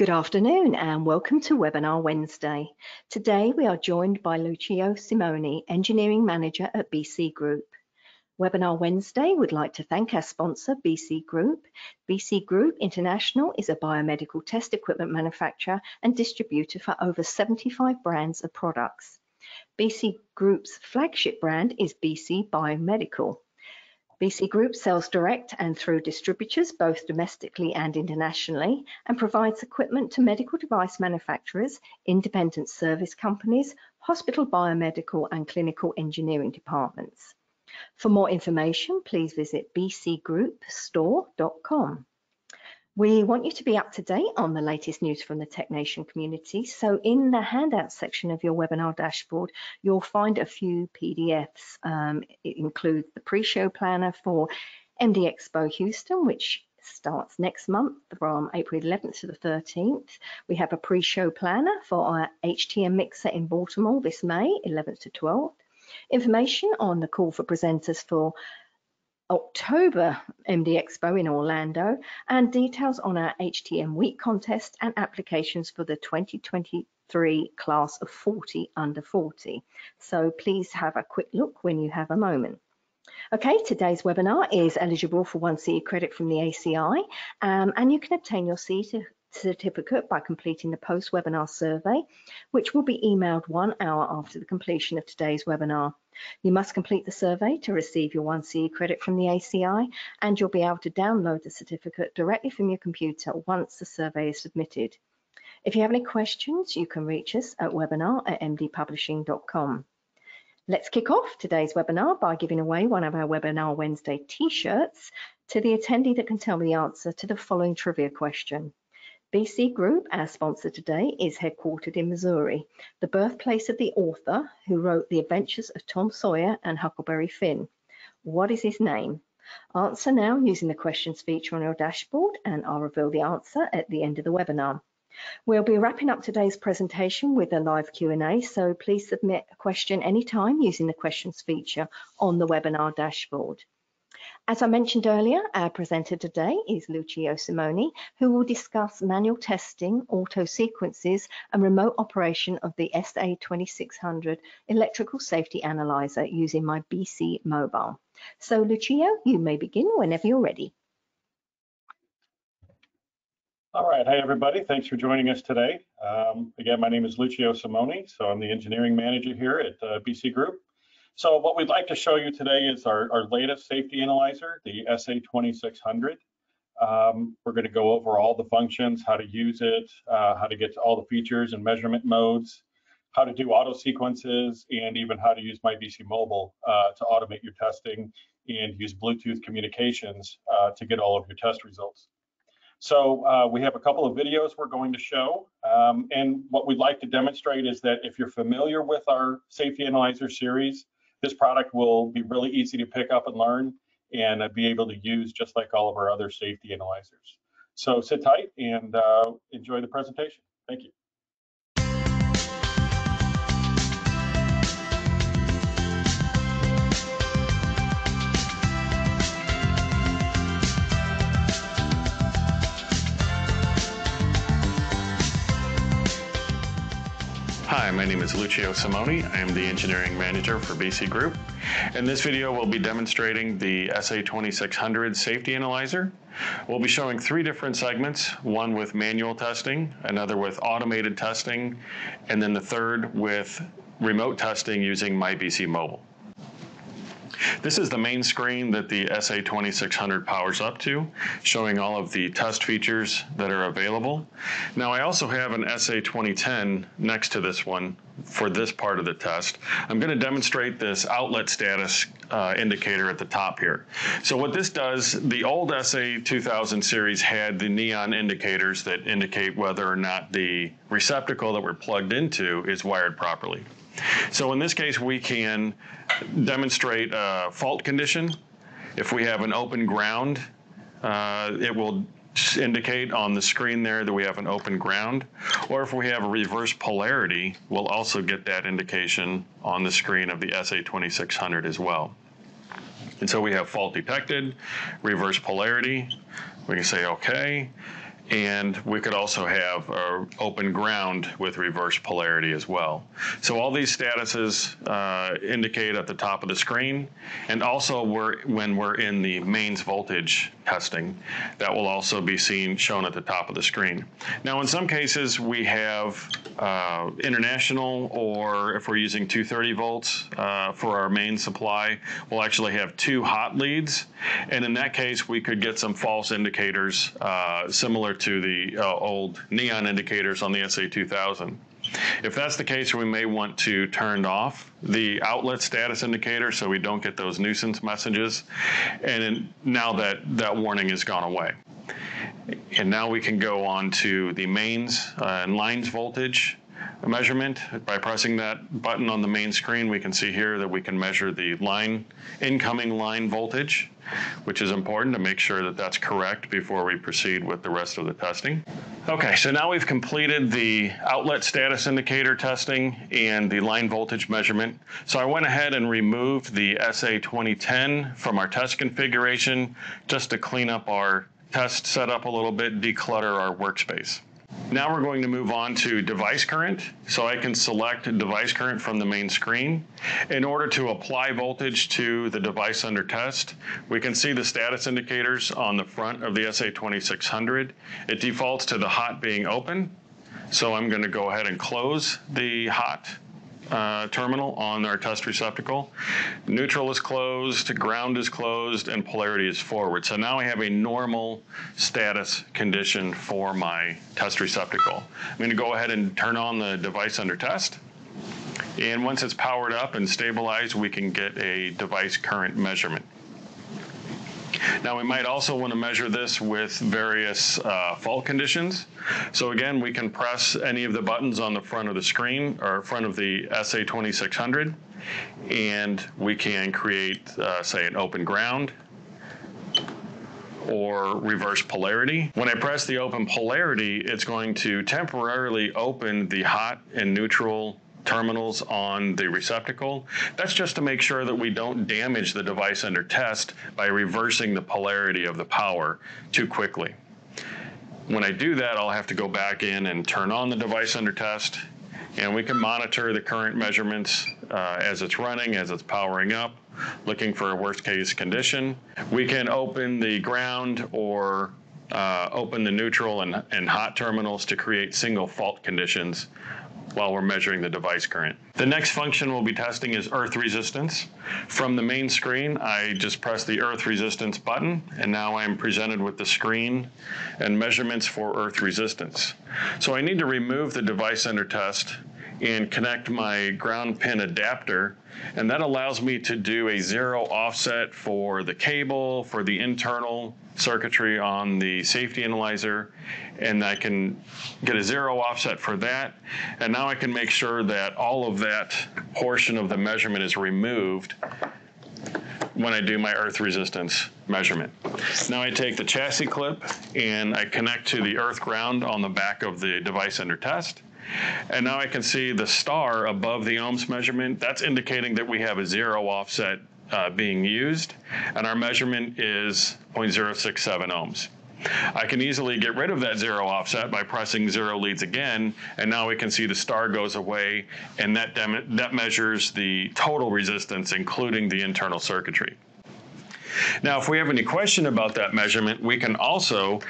Good afternoon and welcome to Webinar Wednesday. Today we are joined by Lucio Simoni, Engineering Manager at BC Group. Webinar Wednesday would like to thank our sponsor, BC Group. BC Group International is a biomedical test equipment manufacturer and distributor for over 75 brands of products. BC Group's flagship brand is BC Biomedical. BC Group sells direct and through distributors, both domestically and internationally, and provides equipment to medical device manufacturers, independent service companies, hospital biomedical and clinical engineering departments. For more information, please visit bcgroupstore.com. We want you to be up to date on the latest news from the TechNation community, so in the handout section of your webinar dashboard, you'll find a few PDFs. It includes the pre-show planner for MD Expo Houston, which starts next month from April 11th to the 13th. We have a pre-show planner for our HTM Mixer in Baltimore this May 11th to 12th. Information on the call for presenters for October MD Expo in Orlando, and details on our HTM Week contest and applications for the 2023 class of 40 under 40. So please have a quick look when you have a moment. Okay, today's webinar is eligible for one CE credit from the ACI, and you can obtain your CE certificate by completing the post-webinar survey, which will be emailed 1 hour after the completion of today's webinar. You must complete the survey to receive your 1CE credit from the ACI, and you'll be able to download the certificate directly from your computer once the survey is submitted. If you have any questions, you can reach us at webinar@mdpublishing.com. Let's kick off today's webinar by giving away one of our Webinar Wednesday t-shirts to the attendee that can tell me the answer to the following trivia question. BC Group, our sponsor today, is headquartered in Missouri, the birthplace of the author who wrote The Adventures of Tom Sawyer and Huckleberry Finn. What is his name? Answer now using the questions feature on your dashboard, and I'll reveal the answer at the end of the webinar. We'll be wrapping up today's presentation with a live Q&A, so please submit a question anytime using the questions feature on the webinar dashboard. As I mentioned earlier, our presenter today is Lucio Simoni, who will discuss manual testing, auto sequences, and remote operation of the SA2600 electrical safety analyzer using myBC Mobile. So Lucio, you may begin whenever you're ready. All right, hey everybody, thanks for joining us today. Again, my name is Lucio Simoni, so I'm the engineering manager here at BC Group. So what we'd like to show you today is our latest safety analyzer, the SA2600. We're going to go over all the functions, how to use it, how to get to all the features and measurement modes, how to do auto sequences, and even how to use myBC Mobile to automate your testing and use Bluetooth communications to get all of your test results. So we have a couple of videos we're going to show, and what we'd like to demonstrate is that if you're familiar with our safety analyzer series, this product will be really easy to pick up and learn and be able to use just like all of our other safety analyzers. So sit tight and enjoy the presentation. Thank you. Hi, my name is Lucio Simoni. I am the engineering manager for BC Group. In this video, we'll be demonstrating the SA2600 safety analyzer. We'll be showing three different segments, one with manual testing, another with automated testing, and then the third with remote testing using myBC Mobile. This is the main screen that the SA2600 powers up to, showing all of the test features that are available. Now, I also have an SA2010 next to this one for this part of the test. I'm going to demonstrate this outlet status indicator at the top here. So what this does, the old SA2000 series had the neon indicators that indicate whether or not the receptacle that we're plugged into is wired properly. So in this case, we can demonstrate a fault condition. If we have an open ground, it will indicate on the screen there that we have an open ground. Or if we have a reverse polarity, we'll also get that indication on the screen of the SA2600 as well. And so we have fault detected, reverse polarity. We can say OK. And we could also have open ground with reverse polarity as well. So all these statuses indicate at the top of the screen. And also when we're in the mains voltage testing, that will also be shown at the top of the screen. Now in some cases we have international, or if we're using 230 volts for our main supply, we'll actually have two hot leads. And in that case we could get some false indicators similar to the old neon indicators on the SA2000. If that's the case, we may want to turn off the outlet status indicator so we don't get those nuisance messages. And now that warning has gone away. And now we can go on to the mains and lines voltage measurement. By pressing that button on the main screen, we can see here that we can measure the incoming line voltage, which is important to make sure that that's correct before we proceed with the rest of the testing. Okay, so now we've completed the outlet status indicator testing and the line voltage measurement. So I went ahead and removed the SA2010 from our test configuration just to clean up our test setup a little bit, declutter our workspace. Now we're going to move on to device current. So I can select device current from the main screen. In order to apply voltage to the device under test, we can see the status indicators on the front of the SA2600. It defaults to the hot being open. So I'm going to go ahead and close the hot terminal on our test receptacle. Neutral is closed, ground is closed, and polarity is forward. So now I have a normal status condition for my test receptacle. I'm going to go ahead and turn on the device under test. And once it's powered up and stabilized, we can get a device current measurement. Now we might also want to measure this with various fault conditions. So again, we can press any of the buttons on the front of the screen or front of the SA2600, and we can create, say, an open ground or reverse polarity. When I press the open polarity, it's going to temporarily open the hot and neutral terminals on the receptacle. That's just to make sure that we don't damage the device under test by reversing the polarity of the power too quickly. When I do that, I'll have to go back in and turn on the device under test, and we can monitor the current measurements as it's running, as it's powering up, looking for a worst case condition. We can open the ground or open the neutral and hot terminals to create single fault conditions while we're measuring the device current. The next function we'll be testing is earth resistance. From the main screen, I just press the earth resistance button, and now I'm presented with the screen and measurements for earth resistance. So I need to remove the device under test and connect my ground pin adapter, and that allows me to do a zero offset for the cable, for the internal circuitry on the safety analyzer, and I can get a zero offset for that. And now I can make sure that all of that portion of the measurement is removed when I do my earth resistance measurement. Now I take the chassis clip and I connect to the earth ground on the back of the device under test. And now I can see the star above the ohms measurement. That's indicating that we have a zero offset being used, and our measurement is 0.067 ohms. I can easily get rid of that zero offset by pressing zero leads again, and now we can see the star goes away, and that measures the total resistance, including the internal circuitry. Now, if we have any question about that measurement, we can also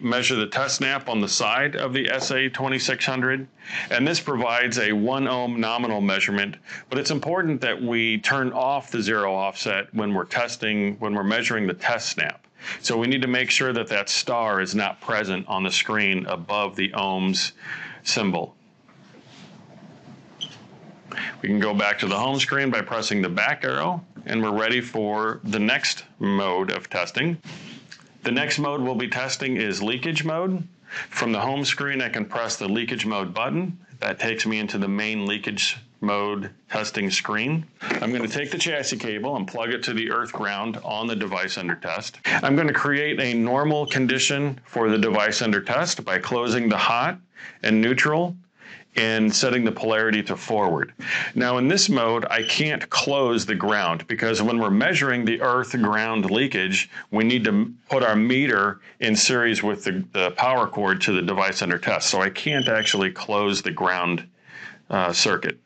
measure the test snap on the side of the SA2600, and this provides a 1 ohm nominal measurement, but it's important that we turn off the zero offset when we're measuring the test snap. So we need to make sure that that star is not present on the screen above the ohms symbol. We can go back to the home screen by pressing the back arrow, and we're ready for the next mode of testing. The next mode we'll be testing is leakage mode. From the home screen, I can press the leakage mode button. That takes me into the main leakage mode testing screen. I'm going to take the chassis cable and plug it to the earth ground on the device under test. I'm going to create a normal condition for the device under test by closing the hot and neutral in setting the polarity to forward. Now in this mode, I can't close the ground because when we're measuring the earth-ground leakage, we need to put our meter in series with the power cord to the device under test. So I can't actually close the ground circuit.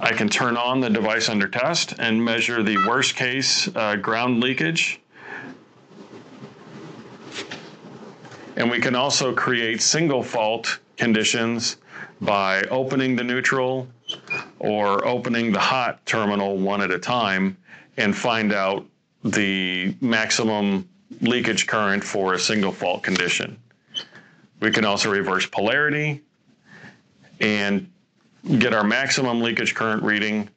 I can turn on the device under test and measure the worst case ground leakage. And we can also create single fault conditions by opening the neutral or opening the hot terminal one at a time and find out the maximum leakage current for a single fault condition. We can also reverse polarity and get our maximum leakage current reading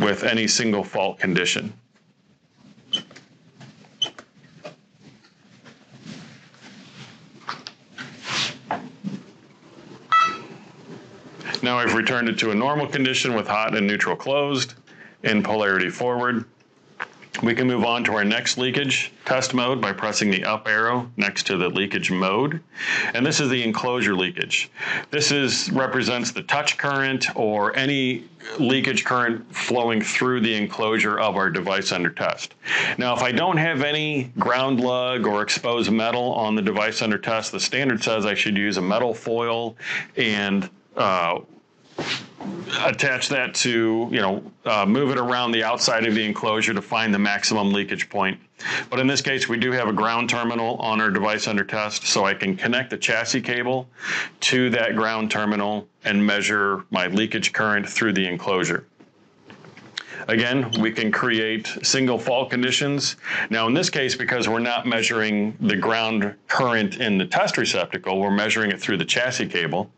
with any single fault condition. Now I've returned it to a normal condition with hot and neutral closed and polarity forward. We can move on to our next leakage test mode by pressing the up arrow next to the leakage mode. And this is the enclosure leakage. This represents the touch current or any leakage current flowing through the enclosure of our device under test. Now, if I don't have any ground lug or exposed metal on the device under test, the standard says I should use a metal foil and attach that to, move it around the outside of the enclosure to find the maximum leakage point. But in this case, we do have a ground terminal on our device under test, so I can connect the chassis cable to that ground terminal and measure my leakage current through the enclosure. Again, we can create single fault conditions. Now in this case, because we're not measuring the ground current in the test receptacle, we're measuring it through the chassis cable.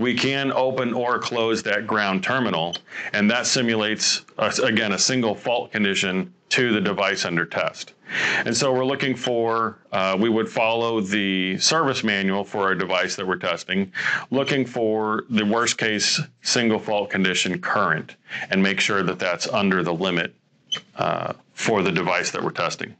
We can open or close that ground terminal, and that simulates, again, a single fault condition to the device under test. And so we're looking for, we would follow the service manual for our device that we're testing, looking for the worst case single fault condition current and make sure that that's under the limit for the device that we're testing.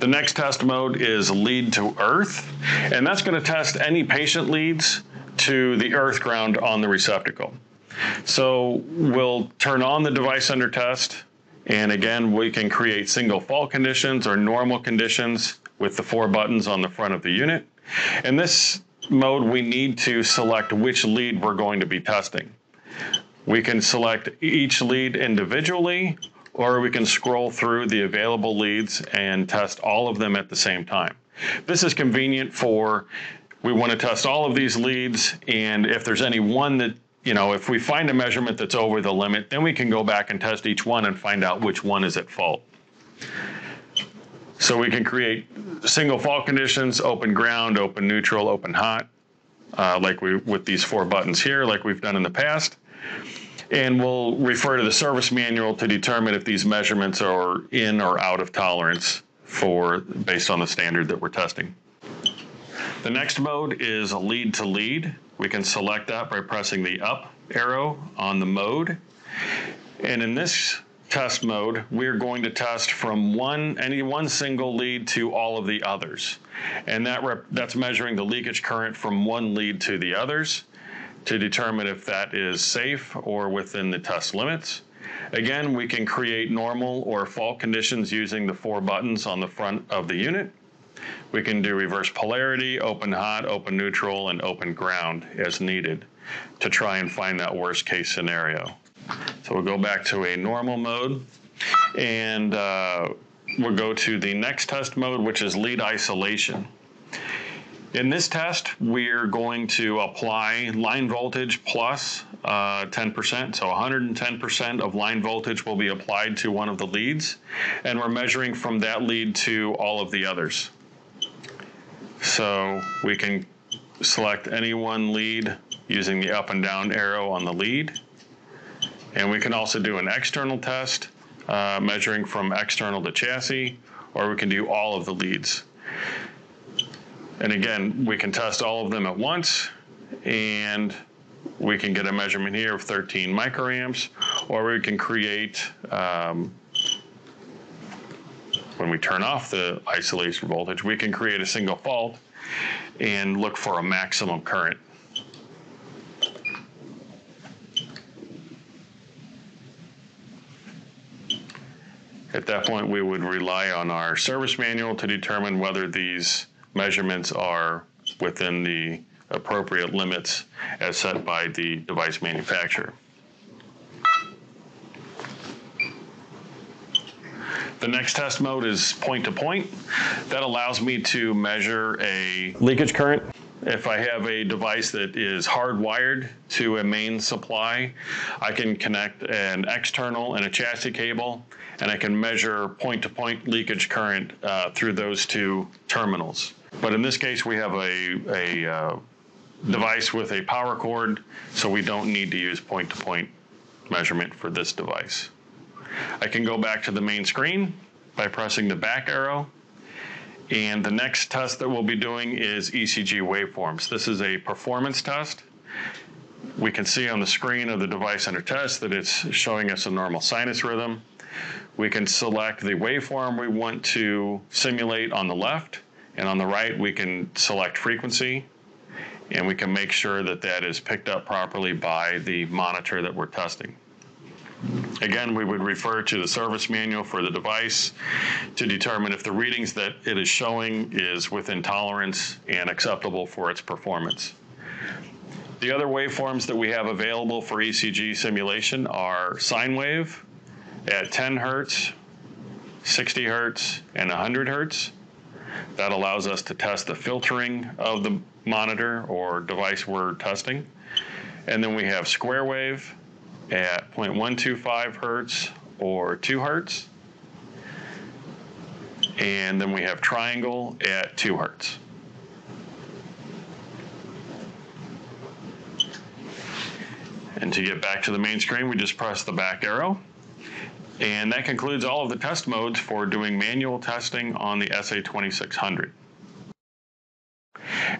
The next test mode is lead to earth, and that's going to test any patient leads to the earth ground on the receptacle. So we'll turn on the device under test, and again, we can create single fault conditions or normal conditions with the four buttons on the front of the unit. In this mode, we need to select which lead we're going to be testing. We can select each lead individually, or we can scroll through the available leads and test all of them at the same time. This is convenient for, we want to test all of these leads, and if there's any one that, if we find a measurement that's over the limit, then we can go back and test each one and find out which one is at fault. So we can create single fault conditions, open ground, open neutral, open hot, with these four buttons here, like we've done in the past. And we'll refer to the service manual to determine if these measurements are in or out of tolerance based on the standard that we're testing. The next mode is a lead to lead. We can select that by pressing the up arrow on the mode. And in this test mode, we're going to test from any one single lead to all of the others. And that's measuring the leakage current from one lead to the others, to determine if that is safe or within the test limits. Again, we can create normal or fault conditions using the four buttons on the front of the unit. We can do reverse polarity, open hot, open neutral, and open ground as needed to try and find that worst case scenario. So we'll go back to a normal mode, and we'll go to the next test mode, which is lead isolation. In this test, we're going to apply line voltage plus 10%. So 110% of line voltage will be applied to one of the leads, and we're measuring from that lead to all of the others. So we can select any one lead using the up and down arrow on the lead. And we can also do an external test, measuring from external to chassis, or we can do all of the leads. And again, we can test all of them at once, and we can get a measurement here of 13 microamps, or we can create, when we turn off the isolation voltage, we can create a single fault and look for a maximum current. At that point, we would rely on our service manual to determine whether these measurements are within the appropriate limits as set by the device manufacturer. The next test mode is point-to-point. That allows me to measure a leakage current. If I have a device that is hardwired to a main supply, I can connect an external and a chassis cable, and I can measure point-to-point leakage current through those two terminals. But in this case, we have a device with a power cord, so we don't need to use point-to-point measurement for this device. I can go back to the main screen by pressing the back arrow. And the next test that we'll be doing is ECG waveforms. This is a performance test. We can see on the screen of the device under test that it's showing us a normal sinus rhythm. We can select the waveform we want to simulate on the left, and on the right we can select frequency, and we can make sure that that is picked up properly by the monitor that we're testing. Again, we would refer to the service manual for the device to determine if the readings that it is showing is within tolerance and acceptable for its performance. The other waveforms that we have available for ECG simulation are sine wave at 10 hertz, 60 hertz, and 100 hertz. That allows us to test the filtering of the monitor or device we're testing. And then we have square wave at 0.125 hertz or 2 hertz. And then we have triangle at 2 hertz. And to get back to the main screen, we just press the back arrow. And that concludes all of the test modes for doing manual testing on the SA2600.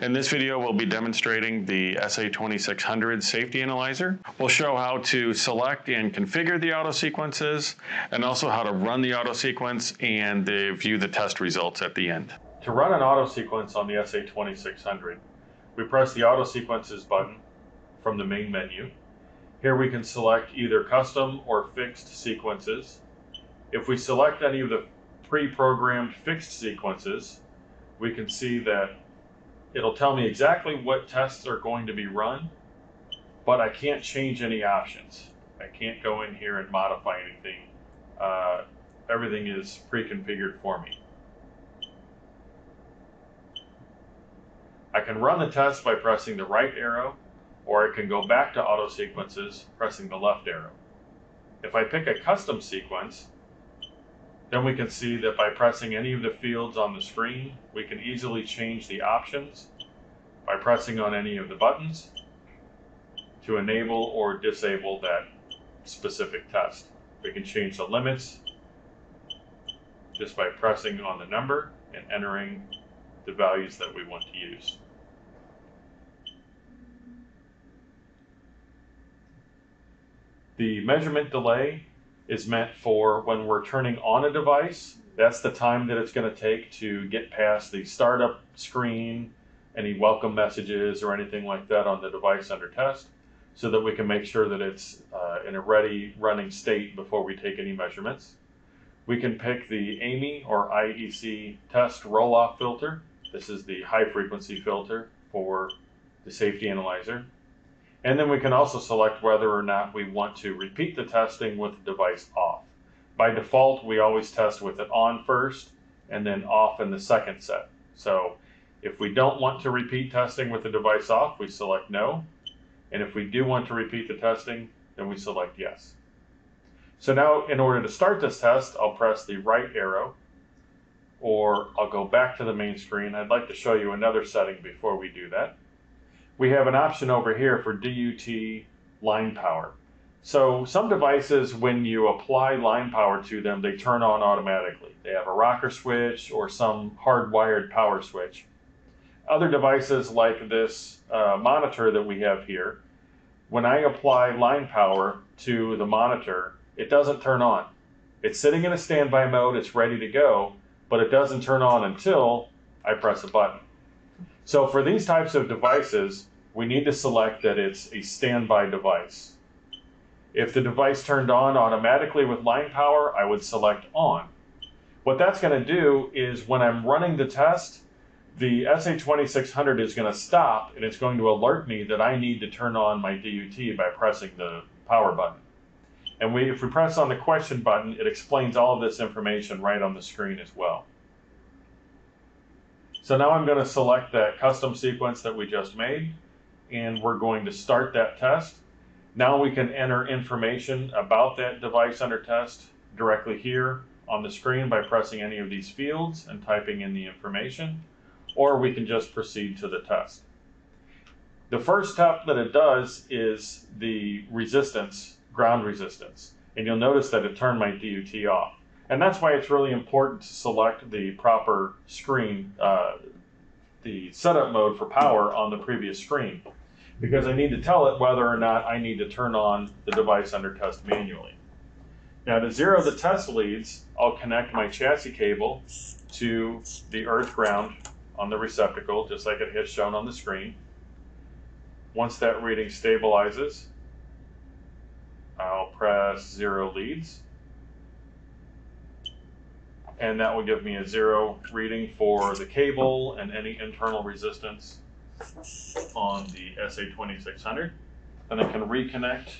In this video, we'll be demonstrating the SA2600 Safety Analyzer. We'll show how to select and configure the auto sequences, and also how to run the auto sequence and view the test results at the end. To run an auto sequence on the SA2600, we press the Auto Sequences button from the main menu. Here we can select either custom or fixed sequences. If we select any of the pre-programmed fixed sequences, we can see that it'll tell me exactly what tests are going to be run, but I can't change any options. I can't go in here and modify anything. Everything is pre-configured for me. I can run the test by pressing the right arrow, or I can go back to auto sequences pressing the left arrow. If I pick a custom sequence, then we can see that by pressing any of the fields on the screen, we can easily change the options by pressing on any of the buttons to enable or disable that specific test. We can change the limits just by pressing on the number and entering the values that we want to use. The measurement delay is meant for when we're turning on a device. That's the time that it's going to take to get past the startup screen, any welcome messages or anything like that on the device under test, so that we can make sure that it's in a ready running state before we take any measurements. We can pick the AMI or IEC test roll-off filter. This is the high frequency filter for the safety analyzer. And then we can also select whether or not we want to repeat the testing with the device off. By default, we always test with it on first and then off in the second set. So if we don't want to repeat testing with the device off, we select no. And if we do want to repeat the testing, then we select yes. So now in order to start this test, I'll press the right arrow, or I'll go back to the main screen. I'd like to show you another setting before we do that. We have an option over here for DUT line power. So some devices, when you apply line power to them, they turn on automatically. They have a rocker switch or some hardwired power switch. Other devices like this monitor that we have here, when I apply line power to the monitor, it doesn't turn on. It's sitting in a standby mode, it's ready to go, but it doesn't turn on until I press a button. So for these types of devices, we need to select that it's a standby device. If the device turned on automatically with line power, I would select on. What that's going to do is when I'm running the test, the SA2600 is going to stop and it's going to alert me that I need to turn on my DUT by pressing the power button. And if we press on the question button, it explains all of this information right on the screen as well. So now I'm going to select that custom sequence that we just made, and we're going to start that test. Now we can enter information about that device under test directly here on the screen by pressing any of these fields and typing in the information, or we can just proceed to the test. The first step that it does is the resistance, ground resistance, and you'll notice that it turned my DUT off. And that's why it's really important to select the proper screen, the setup mode for power on the previous screen, because I need to tell it whether or not I need to turn on the device under test manually. Now to zero the test leads, I'll connect my chassis cable to the earth ground on the receptacle, just like it has shown on the screen. Once that reading stabilizes, I'll press zero leads. And that will give me a zero reading for the cable and any internal resistance on the SA2600. Then I can reconnect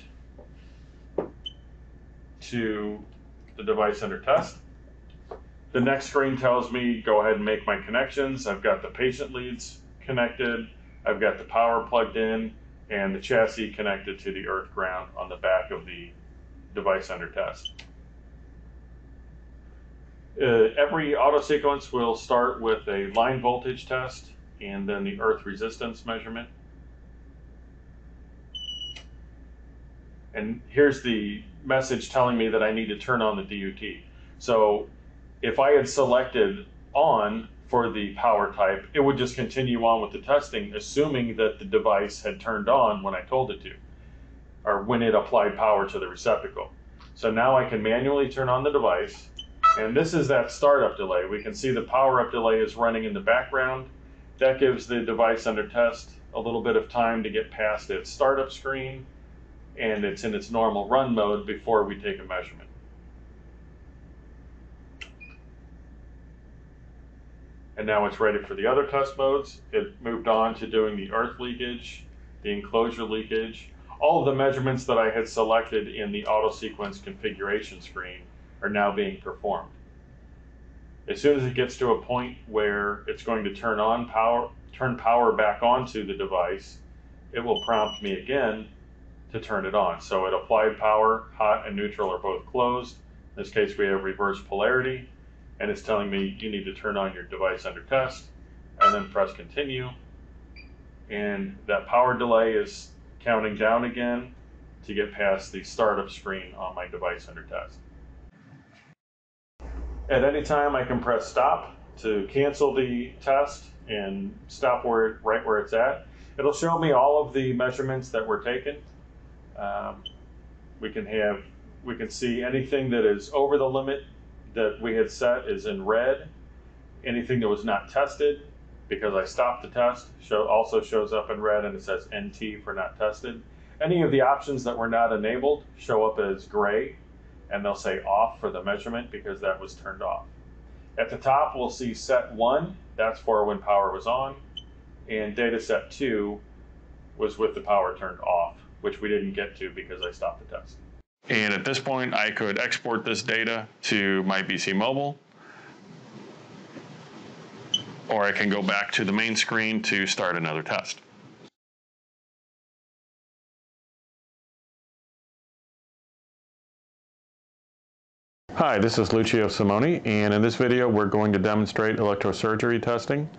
to the device under test. The next screen tells me, go ahead and make my connections. I've got the patient leads connected. I've got the power plugged in and the chassis connected to the earth ground on the back of the device under test. Every auto sequence will start with a line voltage test and then the earth resistance measurement. And here's the message telling me that I need to turn on the DUT. So if I had selected on for the power type, it would just continue on with the testing, assuming that the device had turned on when I told it to, or when it applied power to the receptacle. So now I can manually turn on the device. And this is that startup delay. We can see the power up delay is running in the background. That gives the device under test a little bit of time to get past its startup screen, and it's in its normal run mode before we take a measurement. And now it's ready for the other test modes. It moved on to doing the earth leakage, the enclosure leakage, all of the measurements that I had selected in the auto sequence configuration screen are now being performed. As soon as it gets to a point where it's going to turn power back onto the device, it will prompt me again to turn it on. So it applied power, hot and neutral are both closed. In this case, we have reverse polarity, and it's telling me you need to turn on your device under test, and then press continue. And that power delay is counting down again to get past the startup screen on my device under test. At any time, I can press stop to cancel the test and stop right where it's at. It'll show me all of the measurements that were taken. We can see anything that is over the limit that we had set is in red. Anything that was not tested, because I stopped the test, also shows up in red, and it says NT for not tested. Any of the options that were not enabled show up as gray, and they'll say off for the measurement because that was turned off. At the top, we'll see set 1, that's for when power was on, and data set 2 was with the power turned off, which we didn't get to because I stopped the test. And at this point, I could export this data to my BC Mobile, or I can go back to the main screen to start another test. Hi, this is Lucio Simoni, and in this video we're going to demonstrate electrosurgery testing,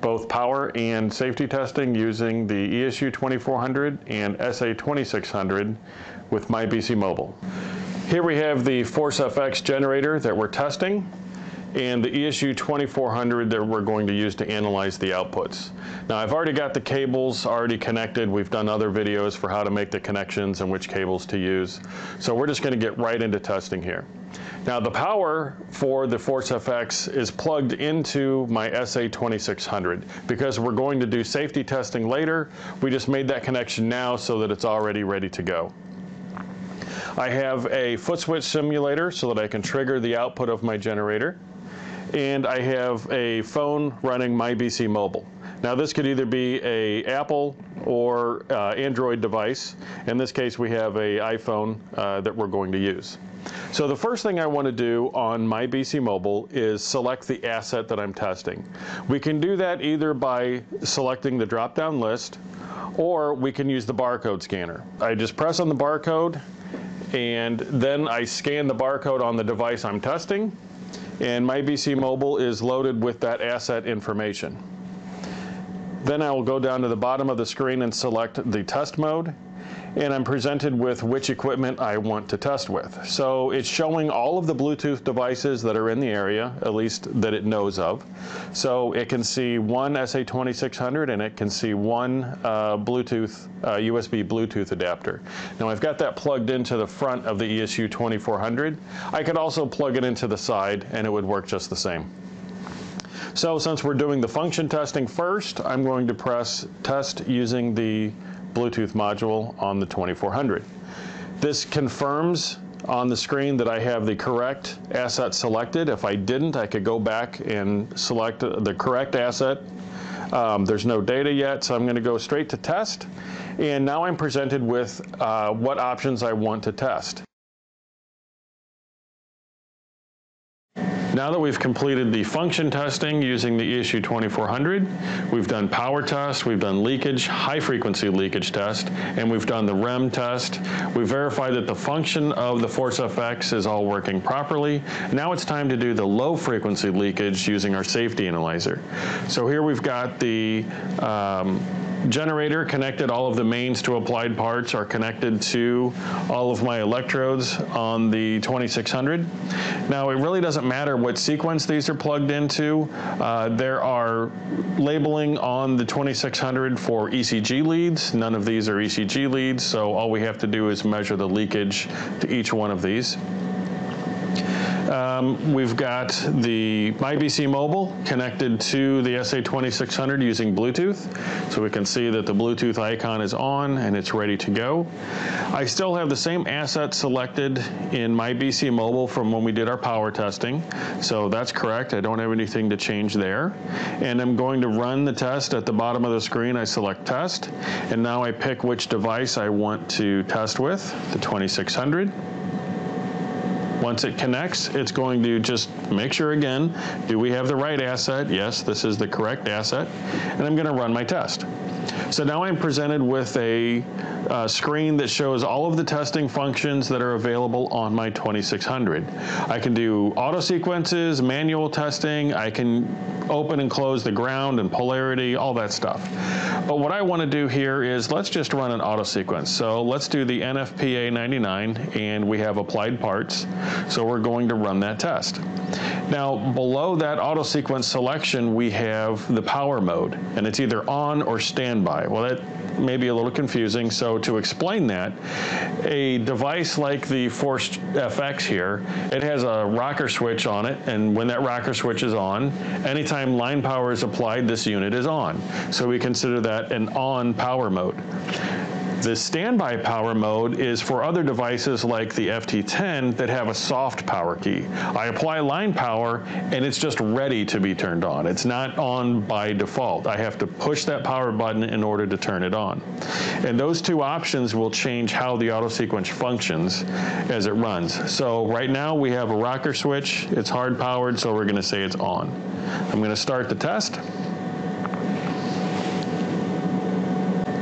both power and safety testing using the ESU 2400 and SA2600 with myBC Mobile. Here we have the Force FX generator that we're testing, and the ESU 2400 that we're going to use to analyze the outputs. Now I've already got the cables already connected. We've done other videos for how to make the connections and which cables to use. So we're just going to get right into testing here. Now the power for the Force FX is plugged into my SA2600 because we're going to do safety testing later. We just made that connection now so that it's already ready to go. I have a foot switch simulator so that I can trigger the output of my generator. And I have a phone running myBC Mobile. Now this could either be an Apple or Android device. In this case, we have an iPhone that we're going to use. So the first thing I want to do on myBC Mobile is select the asset that I'm testing. We can do that either by selecting the drop-down list, or we can use the barcode scanner. I just press on the barcode, and then I scan the barcode on the device I'm testing. And myBC Mobile is loaded with that asset information. Then I will go down to the bottom of the screen and select the test mode, and I'm presented with which equipment I want to test with. So it's showing all of the Bluetooth devices that are in the area, at least that it knows of. So it can see one SA2600 and it can see one USB Bluetooth adapter. Now I've got that plugged into the front of the ESU 2400. I could also plug it into the side and it would work just the same. So since we're doing the function testing first, I'm going to press test using the Bluetooth module on the 2400. This confirms on the screen that I have the correct asset selected. If I didn't, I could go back and select the correct asset. There's no data yet, so I'm going to go straight to test. And now I'm presented with what options I want to test. Now that we've completed the function testing using the ESU 2400, we've done power test, we've done leakage, high frequency leakage test, and we've done the REM test. We've verified that the function of the Force FX is all working properly. Now it's time to do the low frequency leakage using our safety analyzer. So here we've got the generator connected. All of the mains to applied parts are connected to all of my electrodes on the 2600. Now it really doesn't matter what sequence these are plugged into. There are labeling on the 2600 for ECG leads. None of these are ECG leads, so all we have to do is measure the leakage to each one of these. We've got the myBC Mobile connected to the SA2600 using Bluetooth. So we can see that the Bluetooth icon is on and it's ready to go. I still have the same asset selected in myBC Mobile from when we did our power testing. So that's correct. I don't have anything to change there. And I'm going to run the test at the bottom of the screen. I select test. And now I pick which device I want to test with, the 2600. Once it connects, it's going to just make sure again, do we have the right asset? Yes, this is the correct asset. And I'm going to run my test. So now I'm presented with a screen that shows all of the testing functions that are available on my 2600. I can do auto sequences, manual testing, I can open and close the ground and polarity, all that stuff. But what I want to do here is let's just run an auto sequence. So let's do the NFPA 99 and we have applied parts. So we're going to run that test. Now below that auto sequence selection, we have the power mode and it's either on or standby. Well, that may be a little confusing. So to explain that, a device like the Force FX here, it has a rocker switch on it. And when that rocker switch is on, anytime line power is applied, this unit is on. So we consider that an on power mode. The standby power mode is for other devices like the FT10 that have a soft power key. I apply line power and it's just ready to be turned on. It's not on by default. I have to push that power button in order to turn it on. And those two options will change how the auto sequence functions as it runs. So right now we have a rocker switch. It's hard powered, so we're going to say it's on. I'm going to start the test.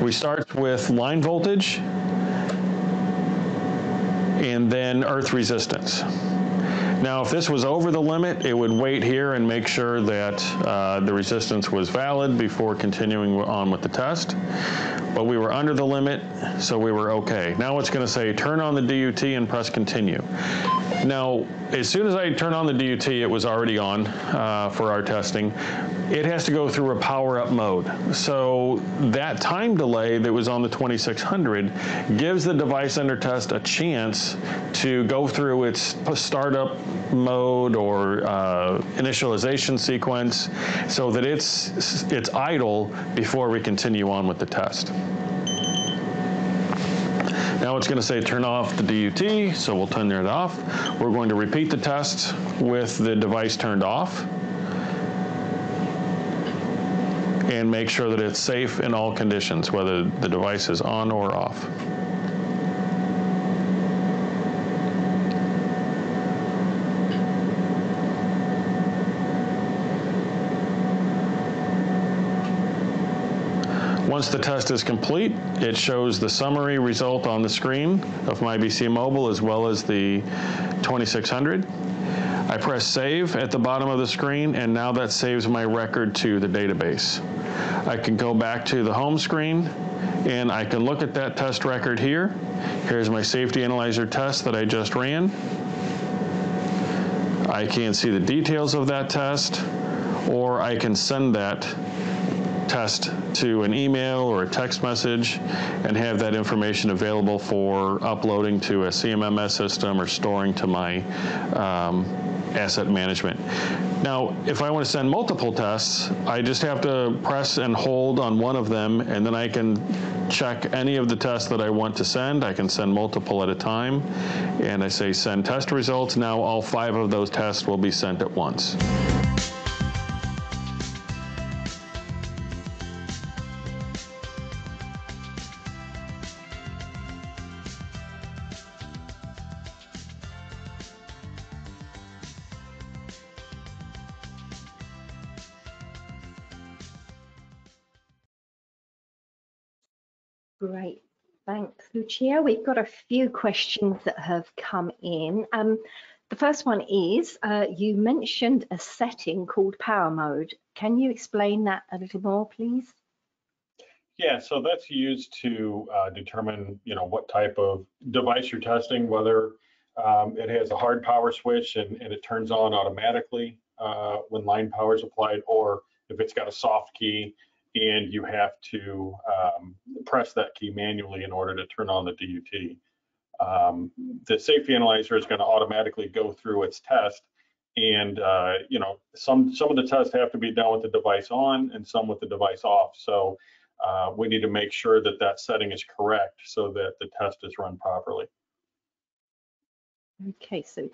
We start with line voltage and then earth resistance. Now if this was over the limit, it would wait here and make sure that the resistance was valid before continuing on with the test. But we were under the limit, so we were okay. Now it's going to say turn on the DUT and press continue. Now, as soon as I turn on the DUT, it was already on for our testing. It has to go through a power-up mode. So that time delay that was on the 2600 gives the device under test a chance to go through its startup mode or initialization sequence so that it's idle before we continue on with the test. Now it's going to say turn off the DUT, so we'll turn that off. We're going to repeat the test with the device turned off and make sure that it's safe in all conditions, whether the device is on or off. Once the test is complete, it shows the summary result on the screen of myBC Mobile as well as the 2600. I press save at the bottom of the screen, and now that saves my record to the database. I can go back to the home screen, and I can look at that test record here. Here's my safety analyzer test that I just ran. I can see the details of that test, or I can send that test to an email or a text message and have that information available for uploading to a CMMS system or storing to my asset management. Now, if I want to send multiple tests, I just have to press and hold on one of them, and then I can check any of the tests that I want to send. I can send multiple at a time, and I say send test results. Now all 5 of those tests will be sent at once. Great, thanks, Lucio. We've got a few questions that have come in. The first one is, you mentioned a setting called power mode. Can you explain that a little more, please? Yeah, so that's used to determine, what type of device you're testing, whether it has a hard power switch and it turns on automatically when line power is applied, or if it's got a soft key and you have to press that key manually in order to turn on the DUT. The safety analyzer is going to automatically go through its test, and some of the tests have to be done with the device on and some with the device off. So we need to make sure that that setting is correct so that the test is run properly. Okay, so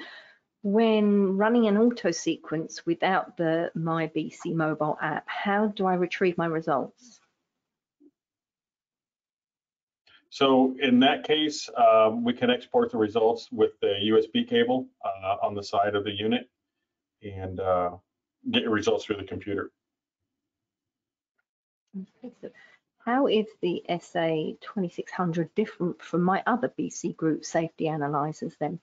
when running an auto sequence without the myBC Mobile app, how do I retrieve my results? So in that case, we can export the results with the USB cable on the side of the unit and get your results through the computer. Okay, so how is the SA2600 different from my other BC Group safety analyzers then?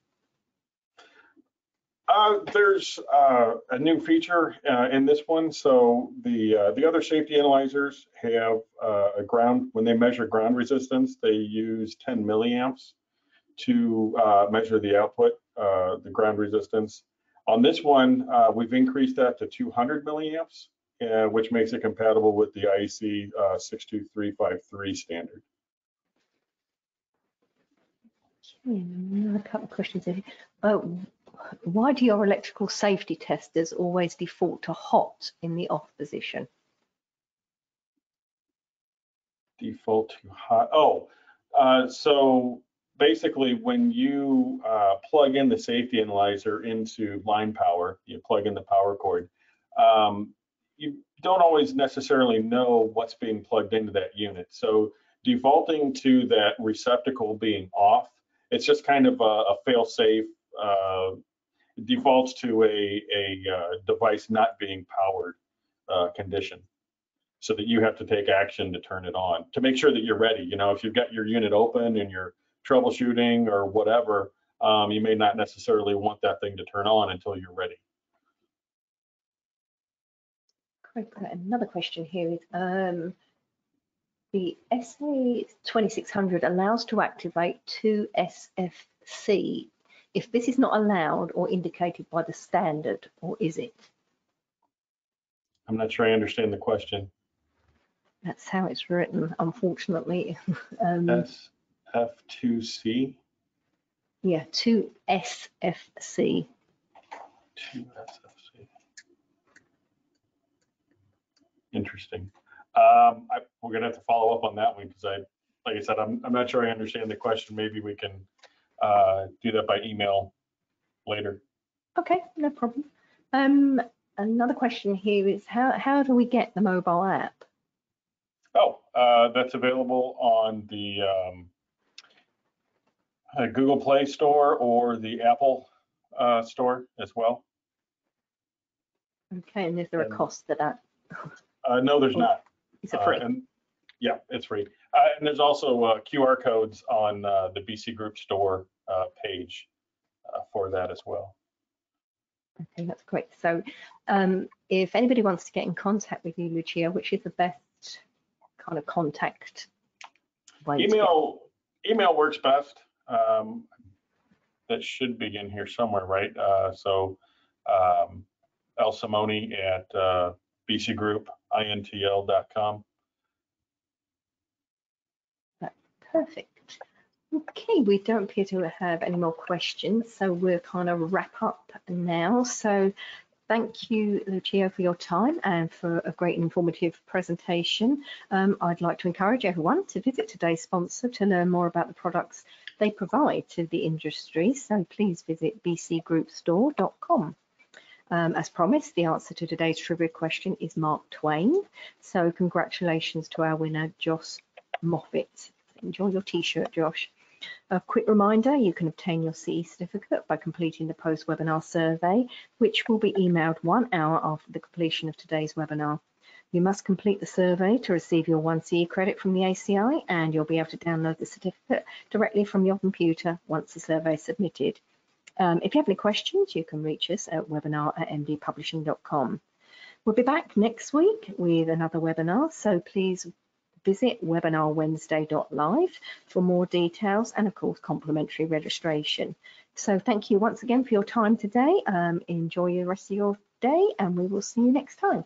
There's a new feature in this one. So the other safety analyzers have a ground, when they measure ground resistance, they use 10 milliamps to measure the output, the ground resistance. On this one, we've increased that to 200 milliamps, which makes it compatible with the IEC 62353 standard. Okay, another couple of questions here. Oh. Why do your electrical safety testers always default to hot in the off position? Default to hot. So basically when you plug in the safety analyzer into line power, you plug in the power cord, you don't always necessarily know what's being plugged into that unit. So defaulting to that receptacle being off, it's just kind of a fail-safe. Defaults to a device not being powered condition, so that you have to take action to turn it on to make sure that you're ready. If you've got your unit open and you're troubleshooting or whatever, you may not necessarily want that thing to turn on until you're ready. Great. Another question here is the SA2600 allows to activate 2 SFC if this is not allowed or indicated by the standard, or is it? I'm not sure I understand the question. That's how it's written, unfortunately. SF2C? Yeah, 2SFC. 2SFC. Interesting. We're going to have to follow up on that one because, like I said, I'm not sure I understand the question. Maybe we can do that by email later. Okay, no problem. Another question here is how do we get the mobile app? Oh, that's available on the Google Play Store or the Apple Store as well. Okay, and is there a cost to that? No, there's not. It's free. Yeah, it's free. And there's also QR codes on the BC Group Store page for that as well. Okay, that's great. So if anybody wants to get in contact with you, Lucia, which is the best kind of contact way? Email works best. That should be in here somewhere, right? So lsimoni at bcgroupintl.com. Perfect. Okay, we don't appear to have any more questions, so we're kind of wrap up now. So thank you, Lucio, for your time and for a great informative presentation. I'd like to encourage everyone to visit today's sponsor to learn more about the products they provide to the industry. So please visit bcgroupstore.com. As promised, the answer to today's trivia question is Mark Twain. So congratulations to our winner, Joss Moffitt. Enjoy your t-shirt, Josh. A quick reminder, you can obtain your CE certificate by completing the post-webinar survey, which will be emailed 1 hour after the completion of today's webinar. You must complete the survey to receive your 1 CE credit from the ACI, and you'll be able to download the certificate directly from your computer once the survey is submitted. If you have any questions, you can reach us at webinar@mdpublishing.com. We'll be back next week with another webinar, so please visit webinarwednesday.live for more details and, of course, complimentary registration. So thank you once again for your time today. Enjoy the rest of your day, and we will see you next time.